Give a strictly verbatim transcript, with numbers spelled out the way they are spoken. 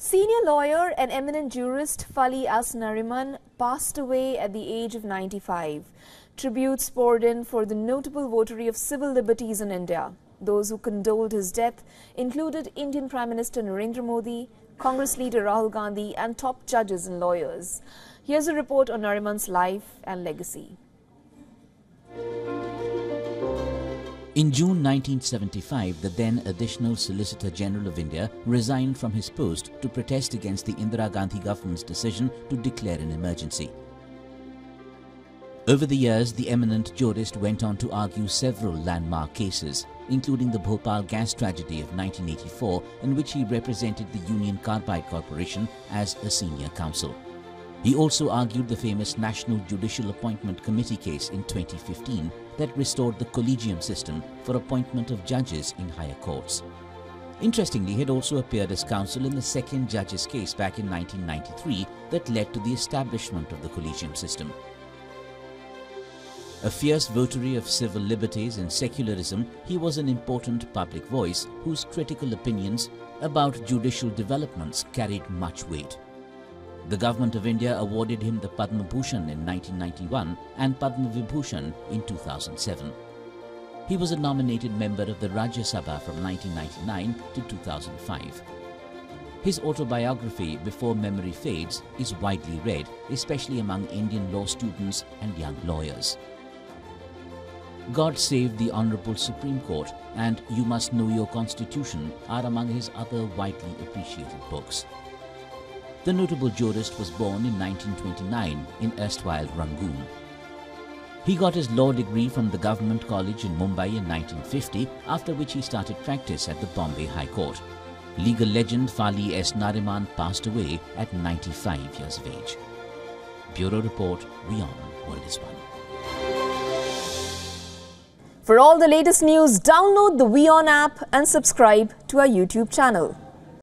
Senior lawyer and eminent jurist Fali S Nariman passed away at the age of ninety-five. Tributes poured in for the notable votary of civil liberties in India. Those who condoled his death included Indian Prime Minister Narendra Modi, Congress leader Rahul Gandhi and top judges and lawyers. Here's a report on Nariman's life and legacy. In June nineteen seventy-five, the then Additional Solicitor General of India resigned from his post to protest against the Indira Gandhi government's decision to declare an emergency. Over the years, the eminent jurist went on to argue several landmark cases, including the Bhopal gas tragedy of nineteen eighty-four, in which he represented the Union Carbide Corporation as a senior counsel. He also argued the famous National Judicial Appointment Committee case in twenty fifteen that restored the collegium system for appointment of judges in higher courts. Interestingly, he had also appeared as counsel in the second judge's case back in nineteen ninety-three that led to the establishment of the collegium system. A fierce votary of civil liberties and secularism, he was an important public voice whose critical opinions about judicial developments carried much weight. The Government of India awarded him the Padma Bhushan in nineteen ninety-one and Padma Vibhushan in two thousand seven. He was a nominated member of the Rajya Sabha from nineteen ninety-nine to two thousand five. His autobiography, Before Memory Fades, is widely read, especially among Indian law students and young lawyers. God Save the Honourable Supreme Court and You Must Know Your Constitution are among his other widely appreciated books. The notable jurist was born in nineteen twenty-nine in erstwhile Rangoon. He got his law degree from the Government College in Mumbai in nineteen fifty, after which he started practice at the Bombay High Court. Legal legend Fali S Nariman passed away at ninety-five years of age. Bureau Report, WION, World is One. For all the latest news, download the WION app and subscribe to our YouTube channel.